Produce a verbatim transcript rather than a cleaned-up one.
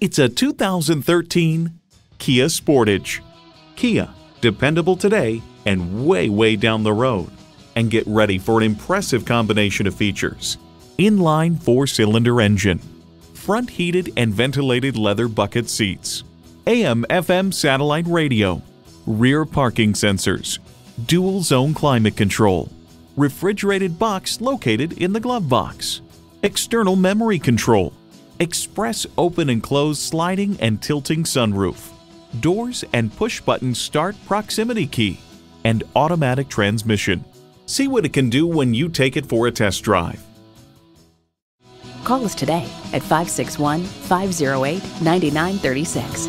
It's a two thousand thirteen Kia Sportage. Kia, dependable today and way, way down the road. And get ready for an impressive combination of features. Inline four-cylinder engine, front heated and ventilated leather bucket seats, A M F M satellite radio, rear parking sensors, dual zone climate control, refrigerated box located in the glove box, external memory control, express open and close sliding and tilting sunroof, doors and push button start proximity key, and automatic transmission. See what it can do when you take it for a test drive. Call us today at five six one, five oh eight, nine nine three six.